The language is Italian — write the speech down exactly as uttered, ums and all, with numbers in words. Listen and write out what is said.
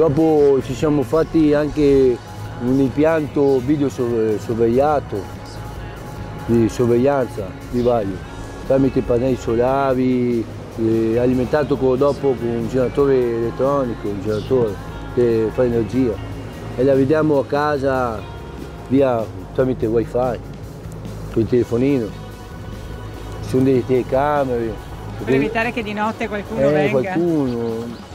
Dopo ci siamo fatti anche un impianto video sorvegliato, di sorveglianza di vario, tramite pannelli solari, eh, alimentato con, dopo con un generatore elettronico, un generatore che fa energia, e la vediamo a casa via tramite wifi, con il telefonino. Ci sono delle telecamere. Per evitare che di notte qualcuno eh, venga. Qualcuno,